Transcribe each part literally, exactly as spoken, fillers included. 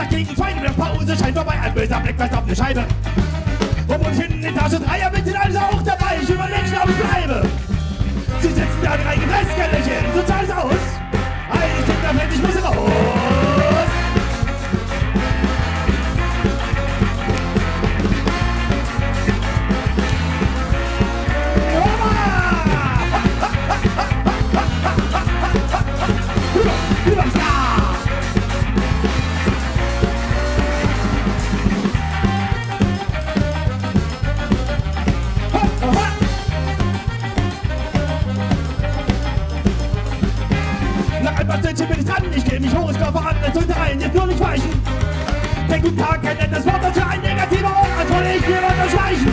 dagegen Feinde, das Pause scheint vorbei, ein böser Blick fest auf die Scheibe. Obwohl ich hinten in Tasche Dreier bin, sind also auch dabei, ich überlege, ob ich bleibe. Sie setzen mir an drei Gepresskällerchen, so zahl es aus. Ein Stück da fällt, ich muss raus. Bin ich dran, ich geh mich hoch, ich kaufe an, als unter allen, jetzt nur nicht weichen. Denn guten Tag, kein nettes Wort, das für ein negativer Ort, als wolle ich mir was schleichen.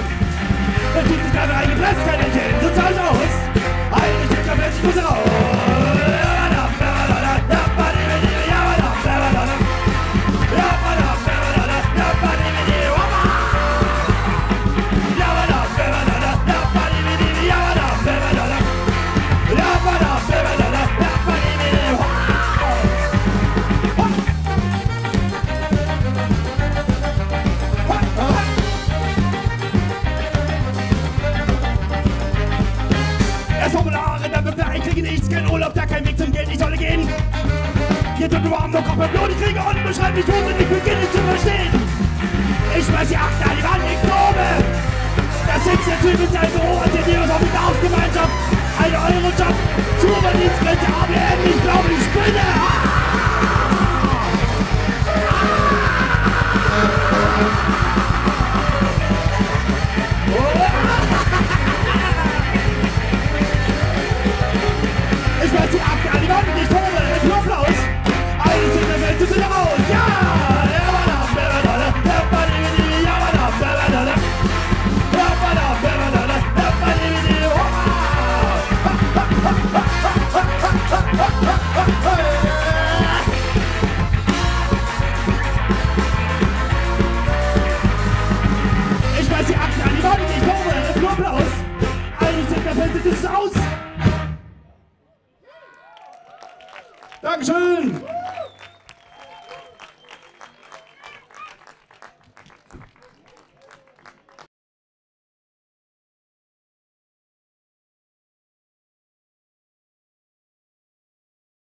Es zieht sich da rein, gepresst, kein Lächeln, so zahl ich aus. Eigentlich steht der Mensch, ich muss raus. Jetzt wird mir warm, noch Kopf und Blut, ich kriege unbeschreiblich tot und ich beginne zu verstehen. Ich schmeiß die Akte an die Wand, ich glaube, das sitzt der Typ in seinem Büro als der Virus auf die Dorfgemeinschaft, eine Euroschaft, zur Verdienstgrenze, A B M, ich glaube, ich spinne.